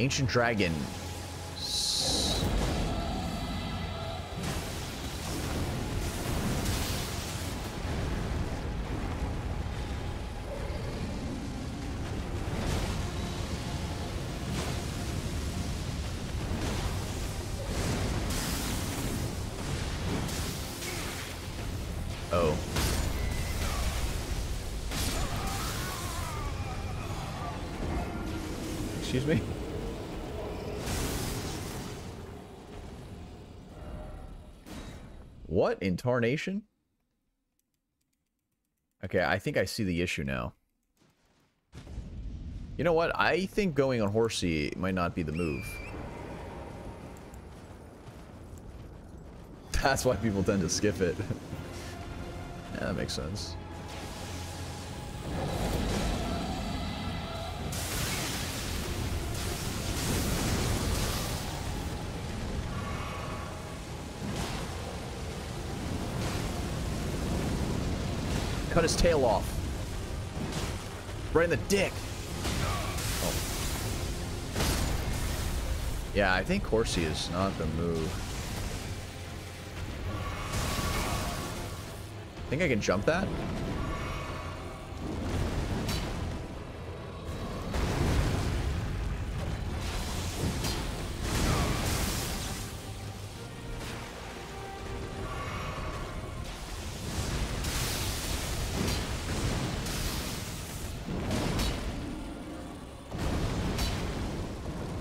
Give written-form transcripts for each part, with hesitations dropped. Ancient Dragon. Excuse me? What? In tarnation? Okay, I think I see the issue now. You know what? I think going on Horsey might not be the move. That's why people tend to skip it. Yeah, that makes sense. Cut his tail off. Right in the dick. Oh. Yeah, I think Horsey is not the move. I think I can jump that.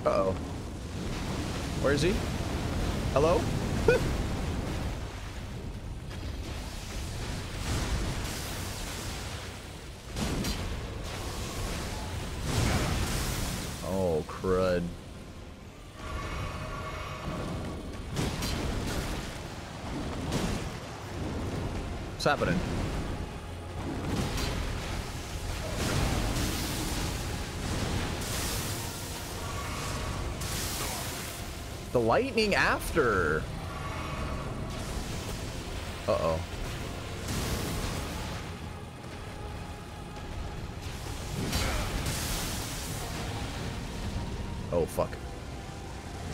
Uh-oh. Where is he? Hello? Oh, crud. What's happening? The lightning after. Uh-oh. Oh, fuck.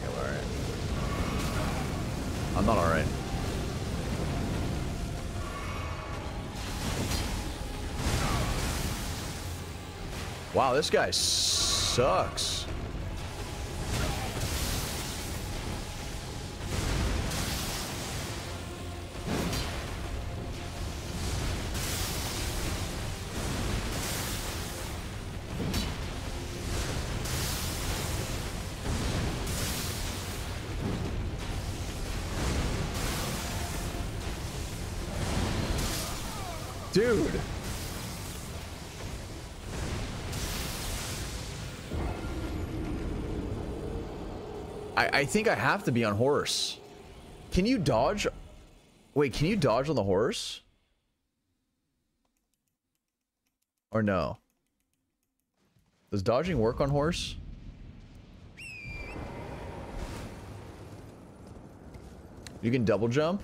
I'm all right. I'm not all right. Wow, this guy sucks. Dude! I think I have to be on horse. Can you dodge? Wait, can you dodge on the horse? Or no? Does dodging work on horse? You can double jump?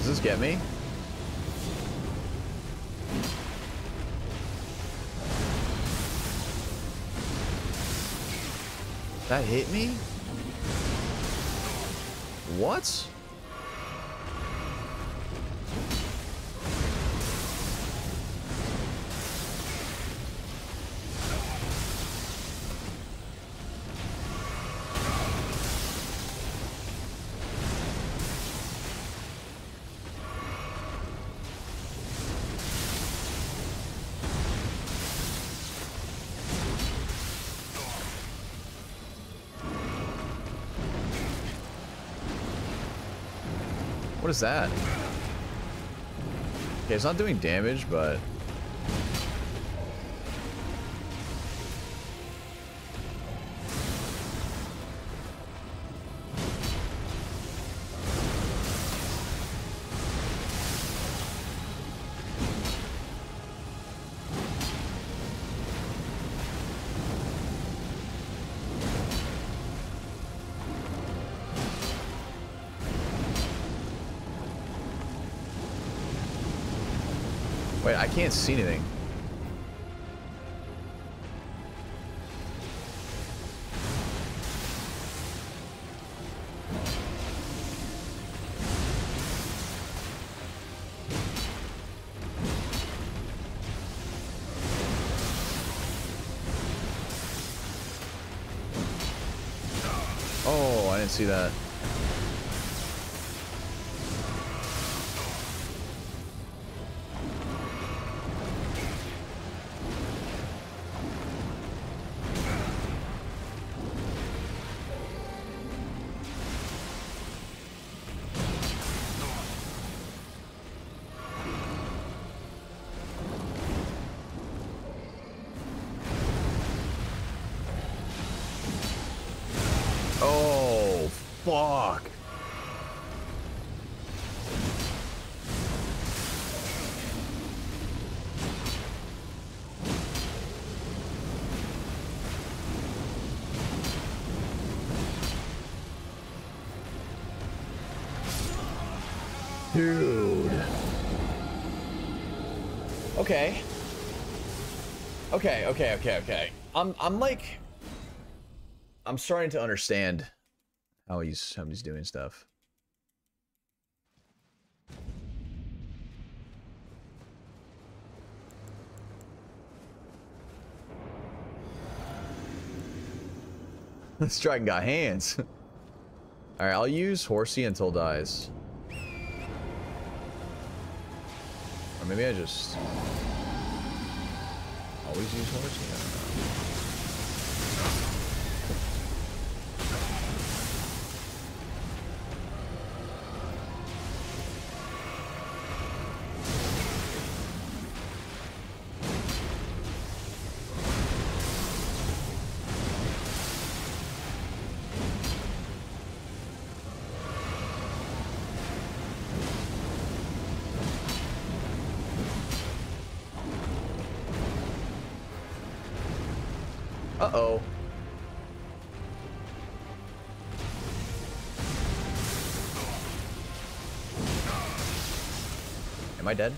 Does this get me? That hit me? What? What is that? Okay, it's not doing damage, but... Wait, I can't see anything. Oh, I didn't see that. Fuck. Dude. Okay. Okay. I'm like, I'm starting to understand how he's doing stuff. This dragon got hands. All right, I'll use Horsey until dies. Or maybe I just always use Horsey. I don't know. Uh-oh. Am I dead?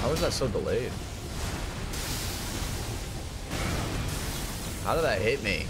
How is that so delayed? How did that hit me?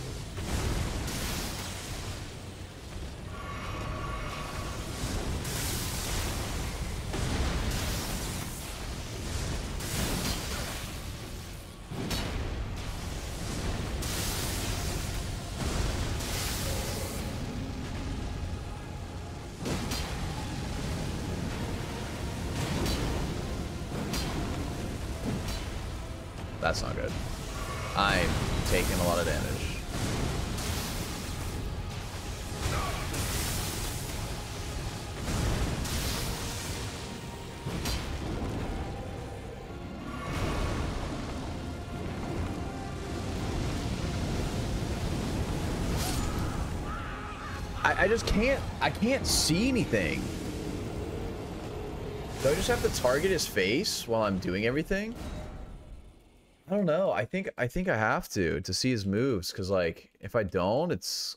That's not good. I'm taking a lot of damage. I just can't, I can't see anything. Do I just have to target his face while I'm doing everything? I don't know. I think I have to see his moves, because like if I don't, it's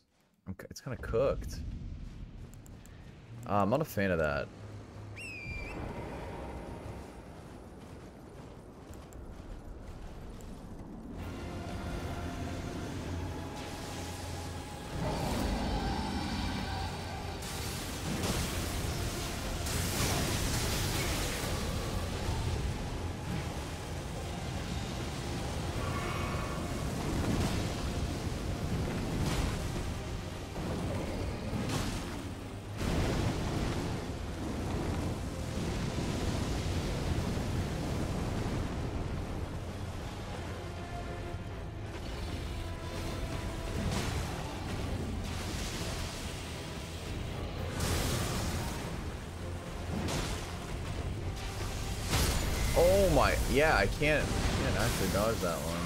kind of cooked. I'm not a fan of that. Oh my, yeah, I can't actually dodge that one.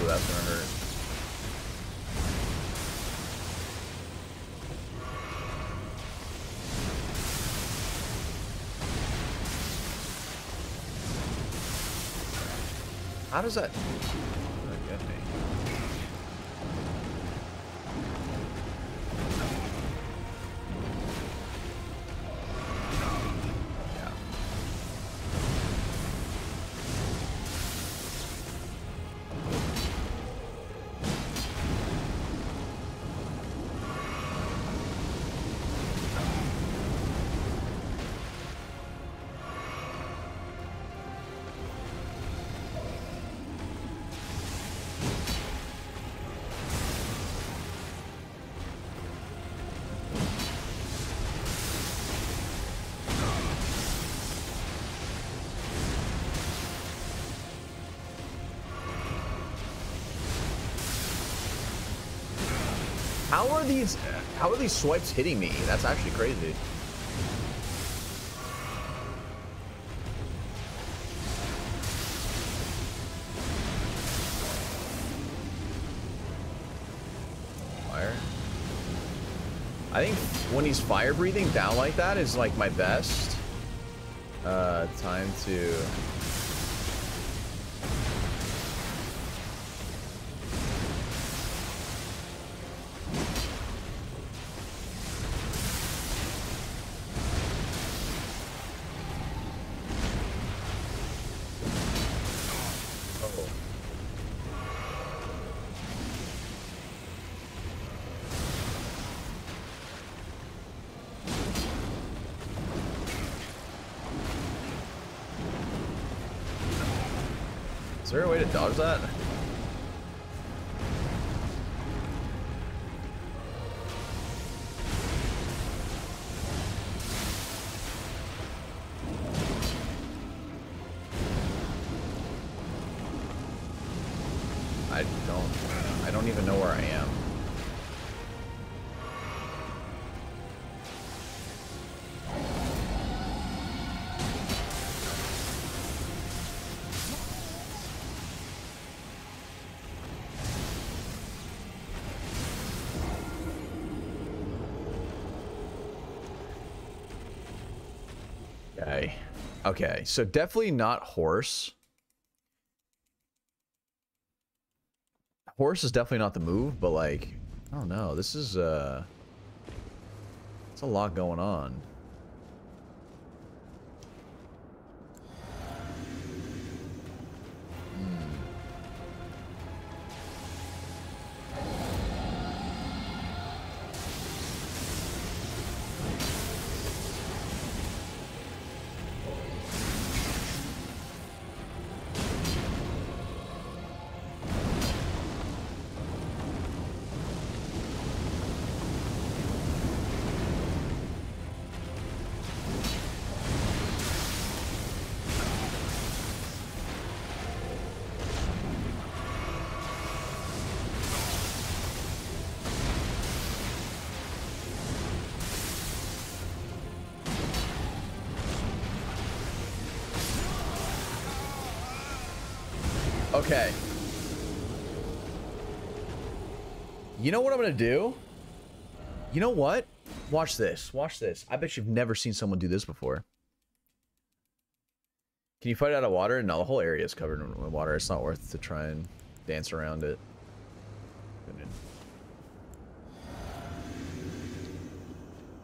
Ooh, that's gonna hurt. How does that... Oh, goodness. Yeah. How are these swipes hitting me? That's actually crazy. Fire. I think when he's fire breathing down like that is like my best time to. Is there a way to dodge that? I don't even know where I am. Okay, so definitely not horse. Horse is definitely not the move, but like, I don't know. This is it's a lot going on. Okay. You know what I'm gonna do? You know what? Watch this. Watch this. I bet you've never seen someone do this before. Can you fight out of water? No, the whole area is covered in water. It's not worth it to try and dance around it.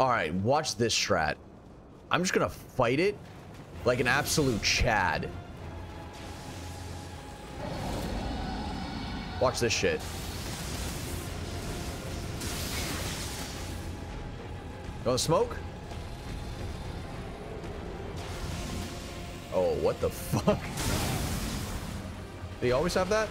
Alright, watch this strat. I'm just gonna fight it like an absolute Chad. Watch this shit. Gonna smoke? Oh, what the fuck? They always have that?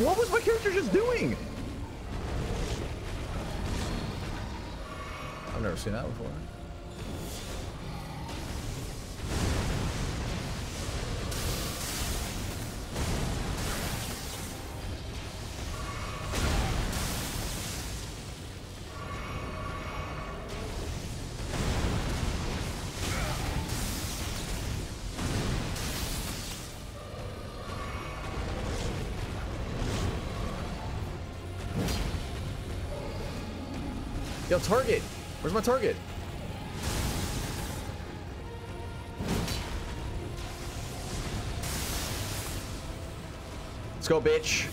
What was my character just doing? I've never seen that before. Yo, target! Where's my target? Let's go, bitch.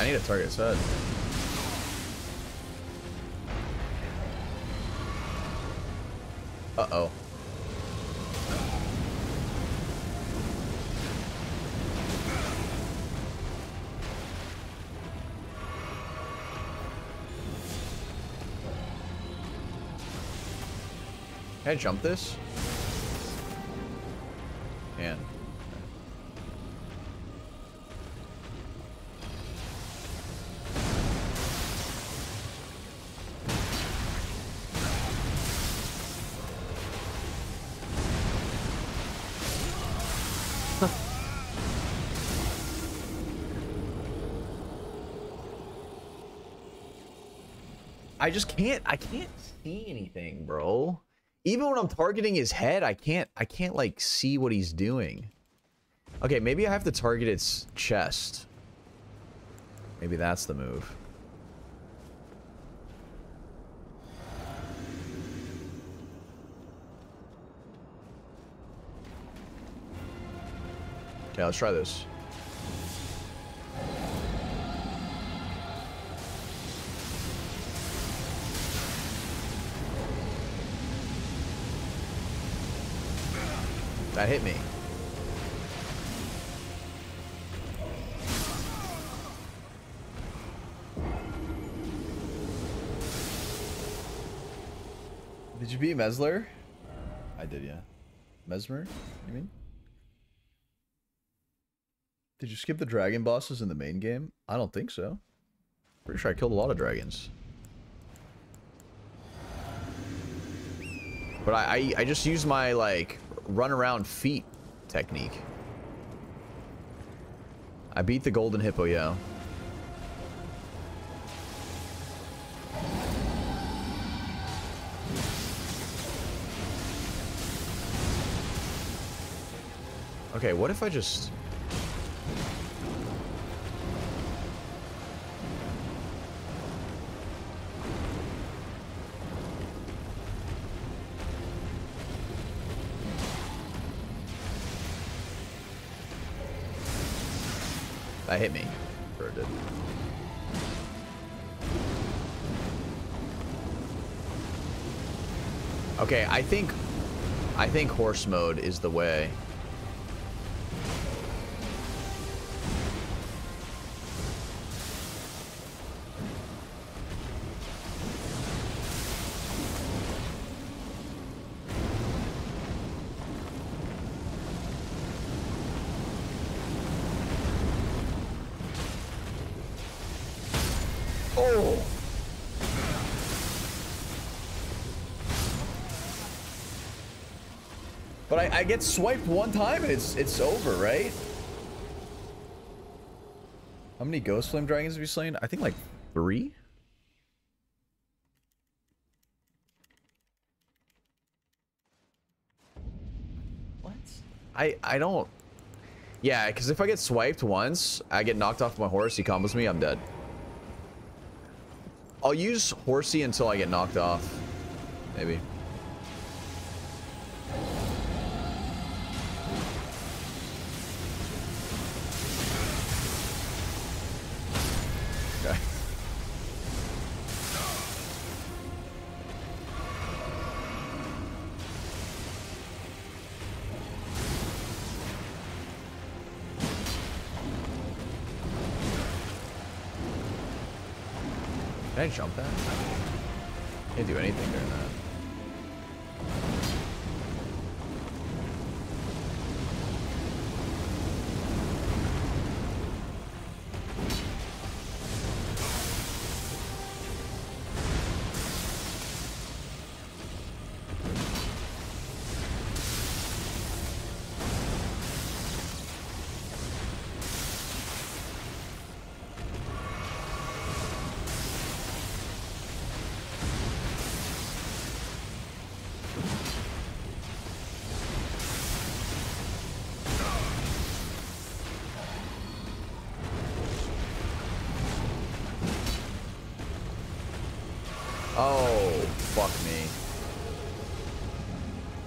I need to target his head. Uh-oh. Can I jump this? Man. I just can't. I can't see anything, bro. Even when I'm targeting his head, I can't like see what he's doing. Okay, maybe I have to target its chest. Maybe that's the move. Okay, let's try this. That hit me. Did you beat Mesler? I did, yeah. Mesmer, you mean? Did you skip the dragon bosses in the main game? I don't think so. Pretty sure I killed a lot of dragons. But I just used my, like, run around feet technique. I beat the golden hippo, yo. Okay, what if I just... That hit me. Sure it did. Okay, I think horse mode is the way. But I get swiped one time and it's over, right? How many ghost flame dragons have you slain? I think like 3. What? I don't. Yeah, because if I get swiped once, I get knocked off my horse. He combos me. I'm dead. I'll use horsey until I get knocked off, maybe. Can I jump that? Can't do anything during that.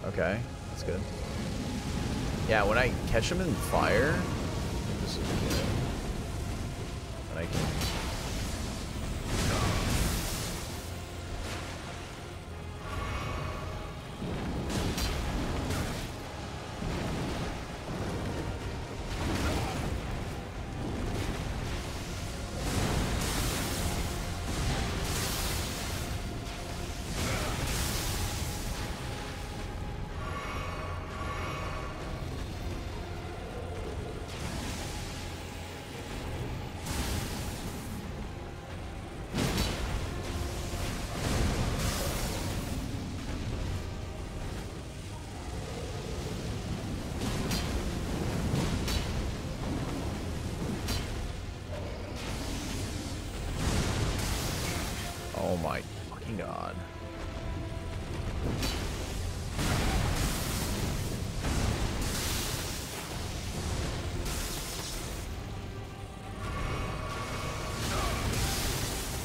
Okay, that's good. Yeah, when I catch them in fire, this is good. But I can.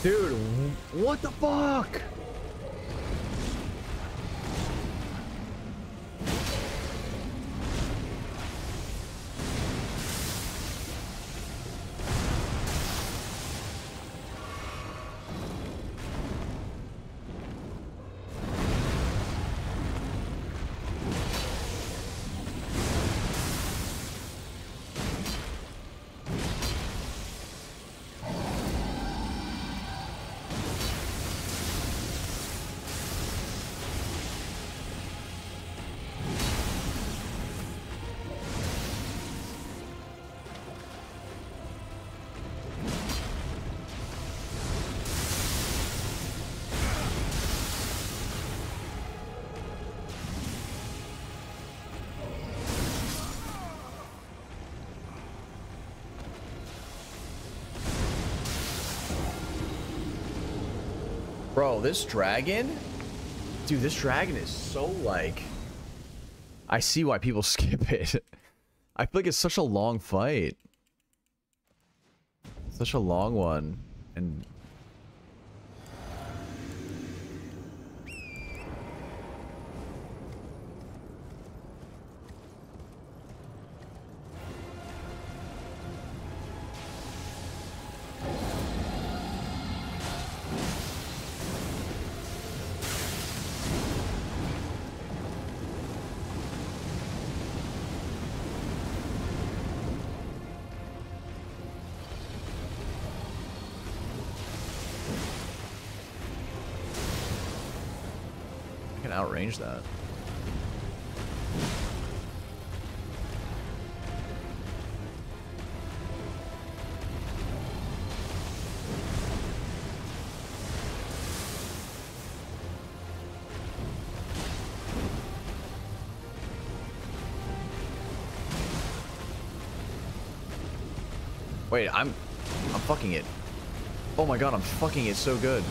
Dude, what the fuck? Bro, this dragon? Dude, this dragon is so, like... I see why people skip it. I feel like it's such a long fight. Such a long one. And... outrange that. Wait, I'm fucking it. Oh my god, I'm fucking it so good.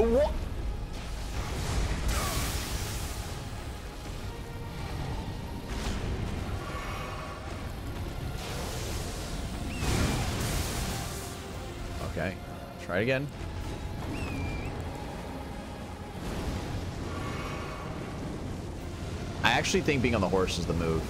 What? Okay, try it again. I actually think being on the horse is the move.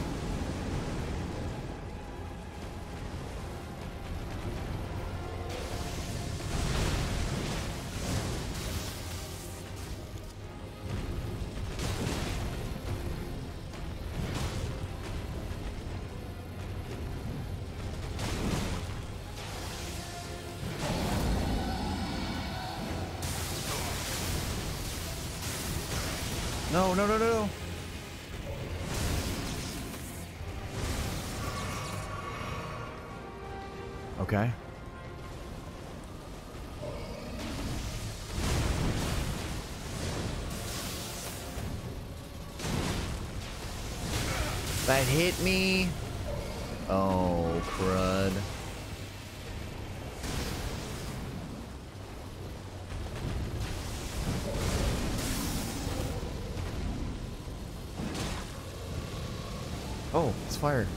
No. Okay. That hit me. Oh, crud. Oh, it's fired.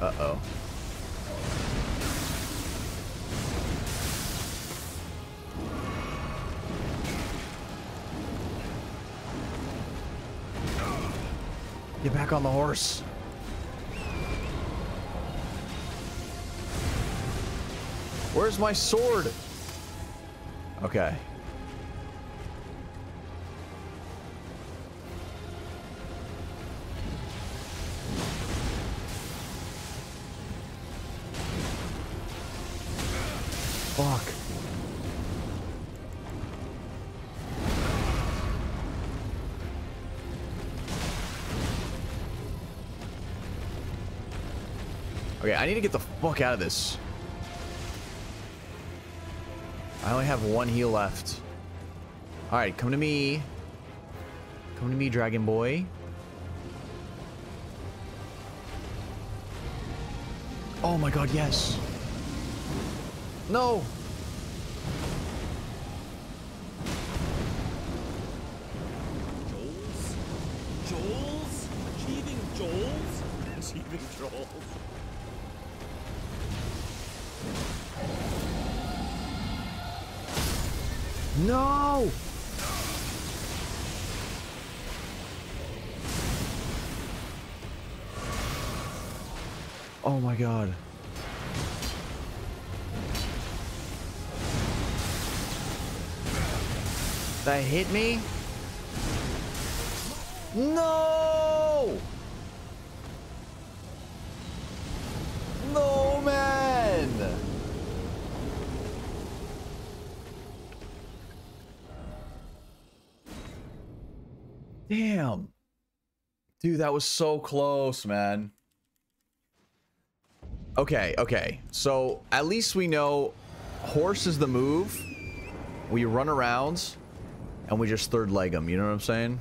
Uh-oh. Get back on the horse. Where's my sword? Okay. Fuck. Okay, I need to get the fuck out of this. I only have one heal left. Alright, come to me. Come to me, Dragon Boy. Oh my god, yes. No! Joel's? Joel's? Achieving Joel's? Achieving Joel's. No! Oh my god. That hit me? No! No, man! Damn. Dude, that was so close, man. Okay, okay. So, at least we know horse is the move. We run around. And we just third leg him, you know what I'm saying?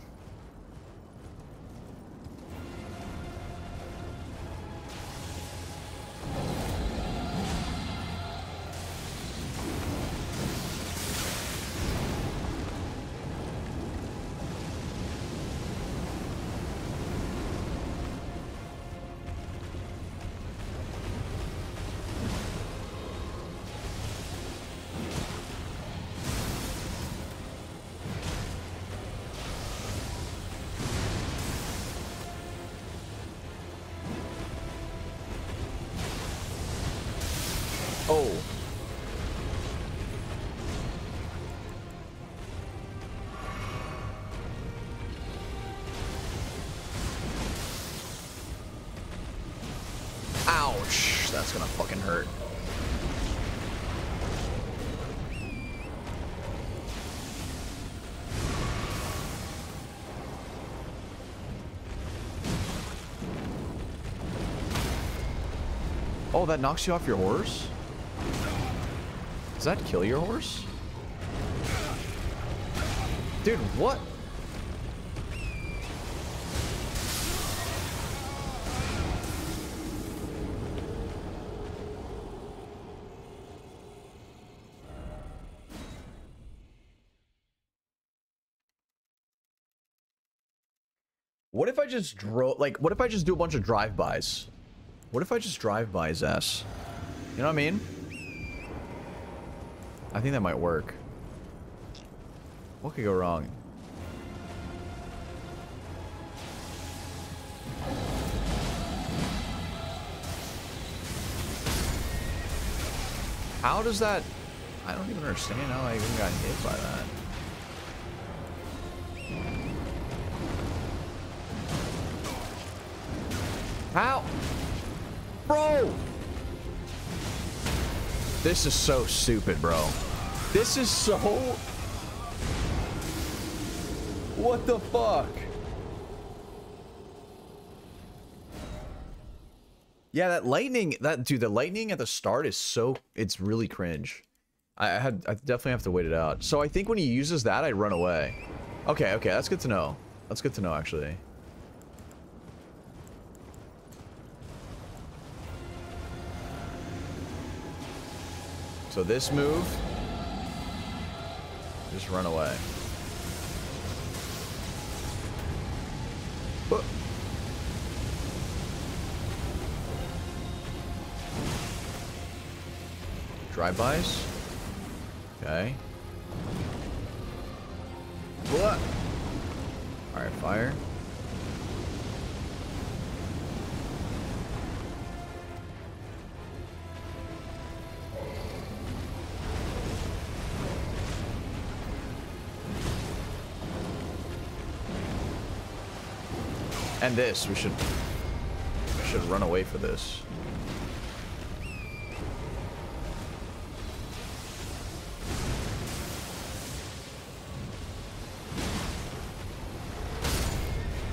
Oh. Ouch. That's gonna fucking hurt. Oh, that knocks you off your horse? Does that kill your horse? Dude, what? What if I just drove, like, what if I just do a bunch of drive-bys? What if I just drive by his ass? You know what I mean? I think that might work. What could go wrong? How does that... I don't even understand how I even got hit by that. How? Bro! This is so stupid, bro. This is so... What the fuck? Yeah, that lightning, dude, the lightning at the start is so, it's really cringe. I definitely have to wait it out. So I think when he uses that, I run away. Okay, okay, that's good to know. That's good to know, actually. So this move, just run away. But drive-bys. Okay. What? All right, fire. And this, we should run away for this.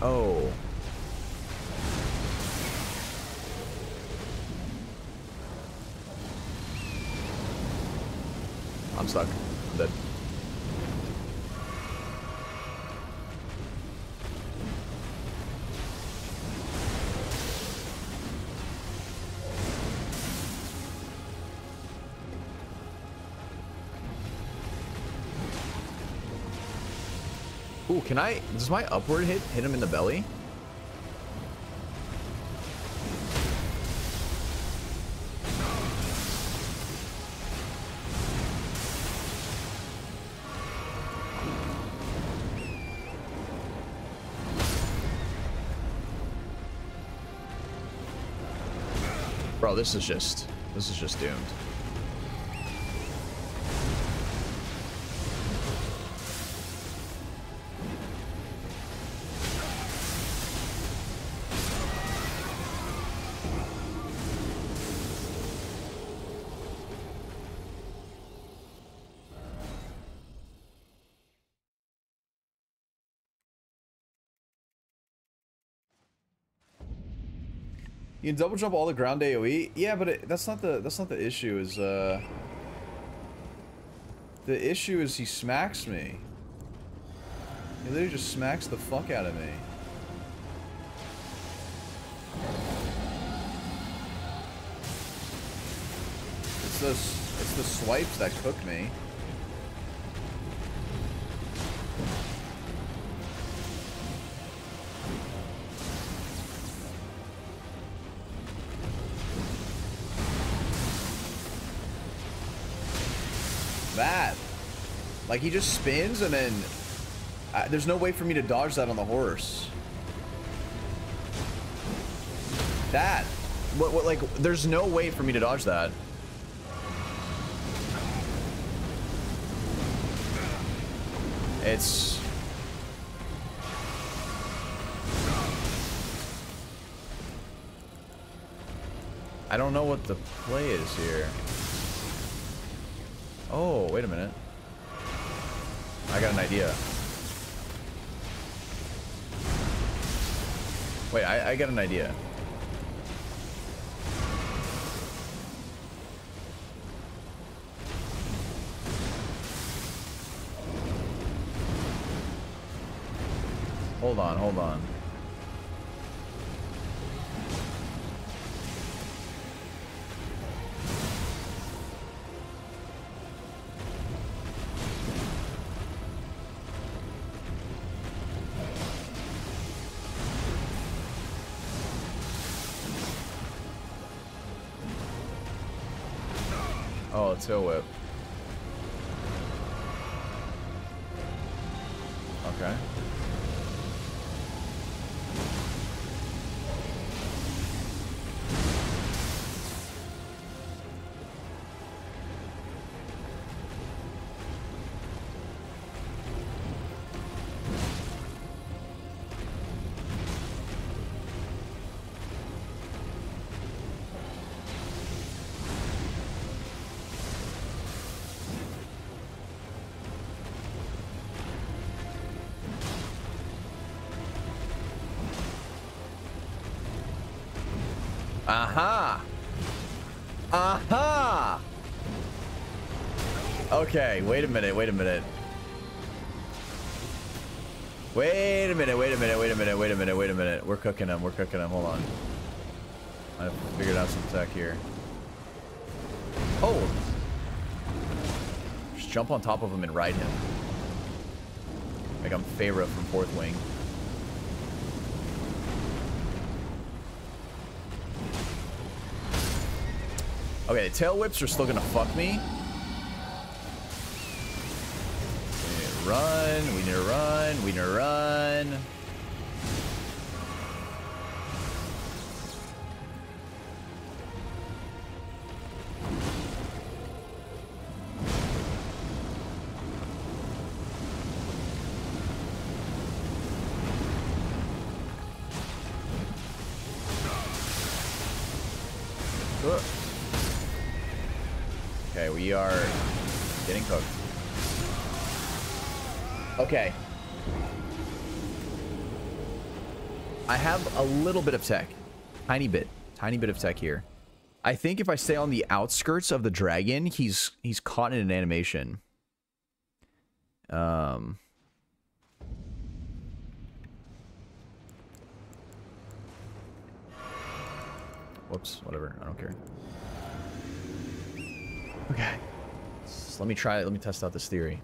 Oh. I'm stuck. I'm dead. Ooh, can I... Does my upward hit him in the belly? Bro, this is just doomed. You can double jump all the ground AoE. Yeah, but that's not the issue. Is the issue is he smacks me. He literally just smacks the fuck out of me. It's the swipes that cook me. Like, he just spins, and then there's no way for me to dodge that on the horse. That. What, like, there's no way for me to dodge that. It's... I don't know what the play is here. Oh, wait a minute. I got an idea. Wait, I got an idea. Hold on, hold on. Tail whip. Okay. Aha! Aha! Okay, wait a minute. We're cooking them, hold on. I figured out some tech here. Oh! Just jump on top of him and ride him. Like I'm Feyre from Fourth Wing. Okay, the tail whips are still gonna fuck me. We need to run. Okay, we are getting cooked. Okay. I have a little bit of tech. Tiny bit of tech here. I think if I stay on the outskirts of the dragon, he's caught in an animation. Whoops, whatever, I don't care. Okay. So let me try it, let me test out this theory.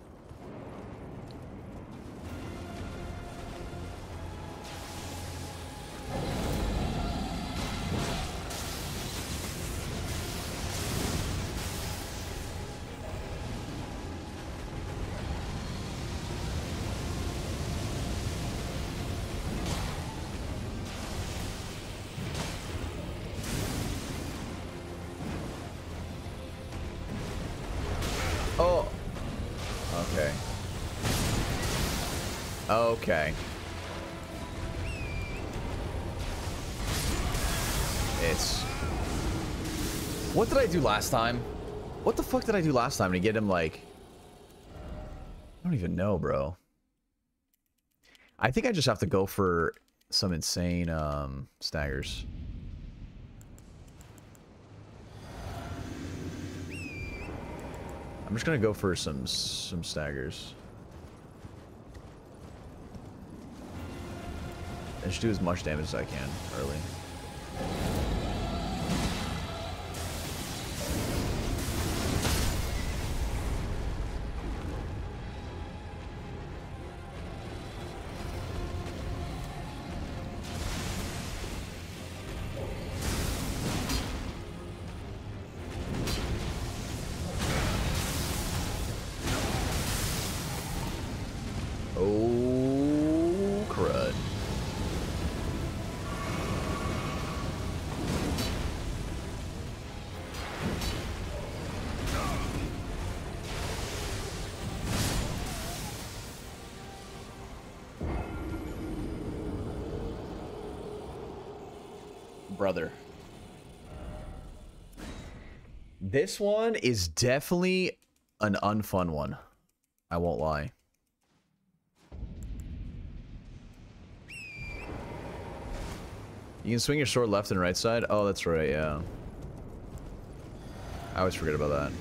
Okay. What did I do last time? What the fuck did I do last time to get him like... I don't even know, bro. I think I just have to go for some insane staggers. I'm just gonna go for some staggers. I should do as much damage as I can early. Brother, this one is definitely an unfun one, I won't lie. You can swing your sword left and right side. Oh, that's right, yeah, I always forget about that.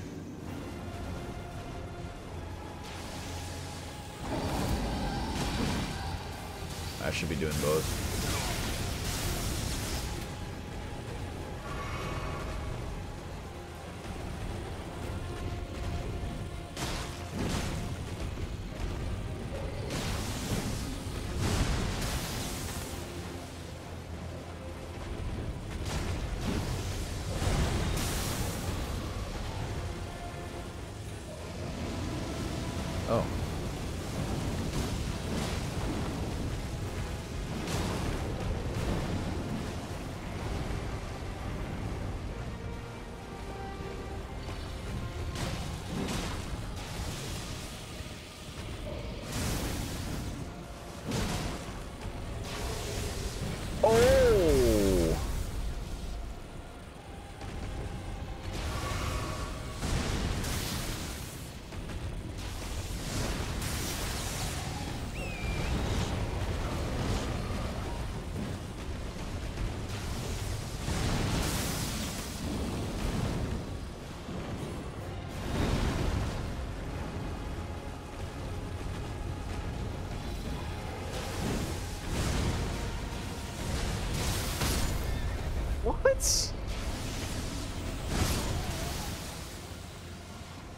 I should be doing both.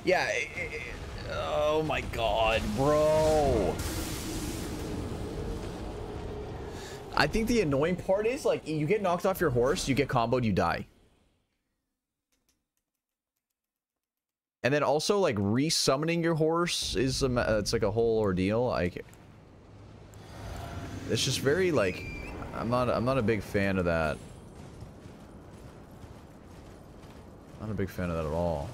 Yeah. Oh my God, bro. I think the annoying part is, like, you get knocked off your horse, you get comboed, you die. And then also, like, resummoning your horse is it's like a whole ordeal. Like, it's just very, like, I'm not a big fan of that. Not a big fan of that at all.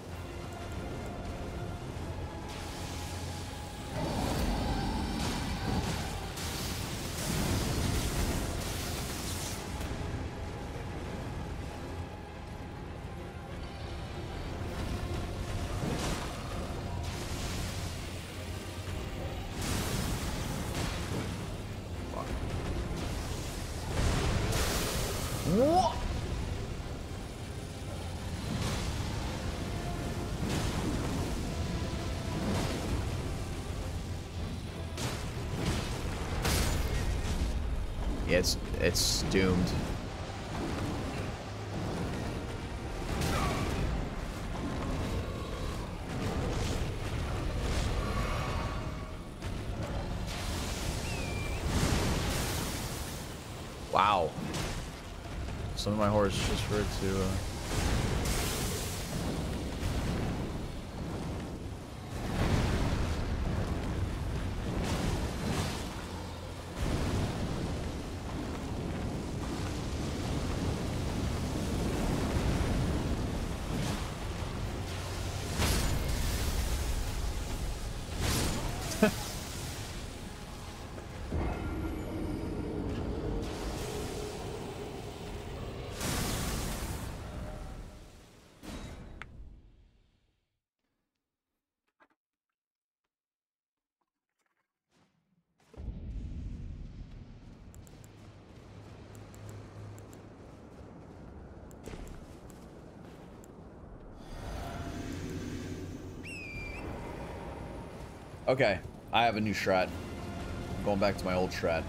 It's doomed. Wow. Some of my horse just for it to... Okay, I have a new strat. I'm going back to my old strat.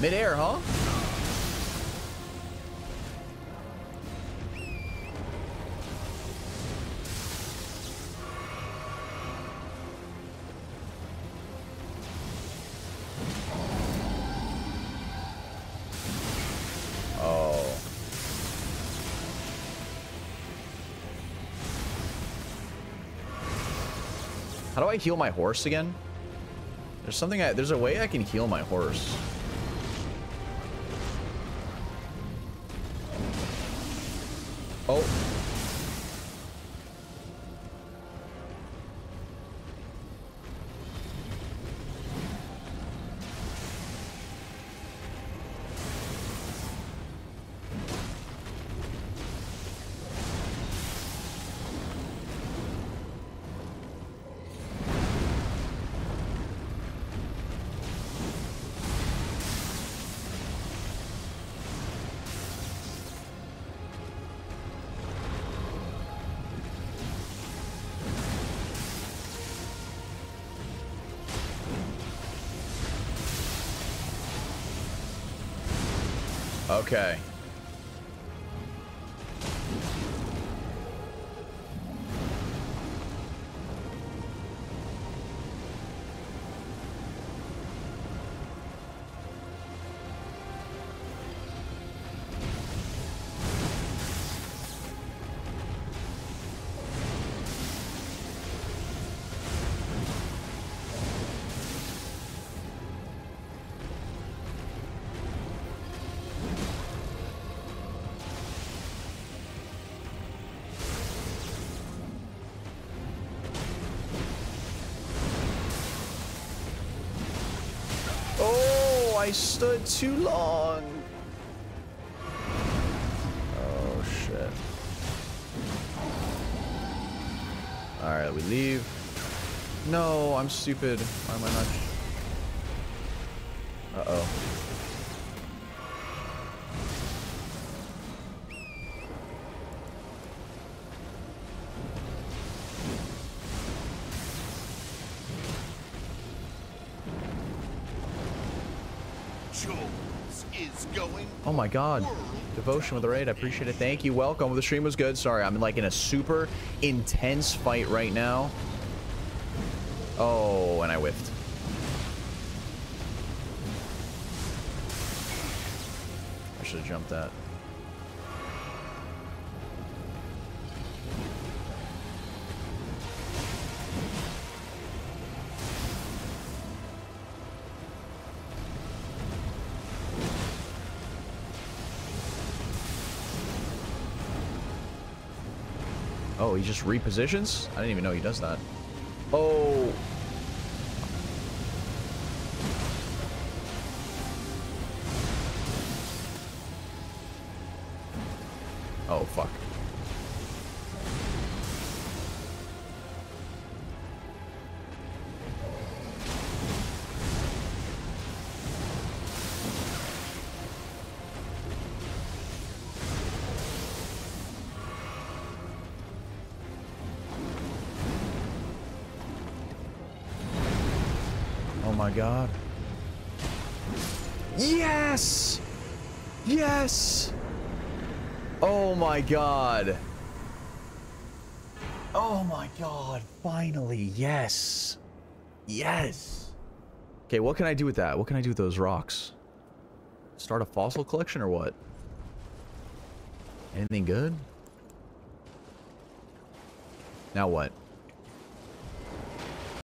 Mid-air, huh? Oh. How do I heal my horse again? There's a way I can heal my horse. Okay. I stood too long. Oh shit. Alright, we leave. No, I'm stupid. Why am I not? Uh-oh. Oh my god. Devotion with the raid. I appreciate it. Thank you. Welcome. The stream was good. Sorry, I'm like in a super intense fight right now. Oh, and I whiffed. I should have jumped that. Oh, he just repositions? I didn't even know he does that. Oh. Oh, fuck. Oh my god. Yes! Yes! Oh my god. Oh my god. Finally, yes. Yes. Okay, what can I do with that? What can I do with those rocks? Start a fossil collection or what? Anything good? Now what?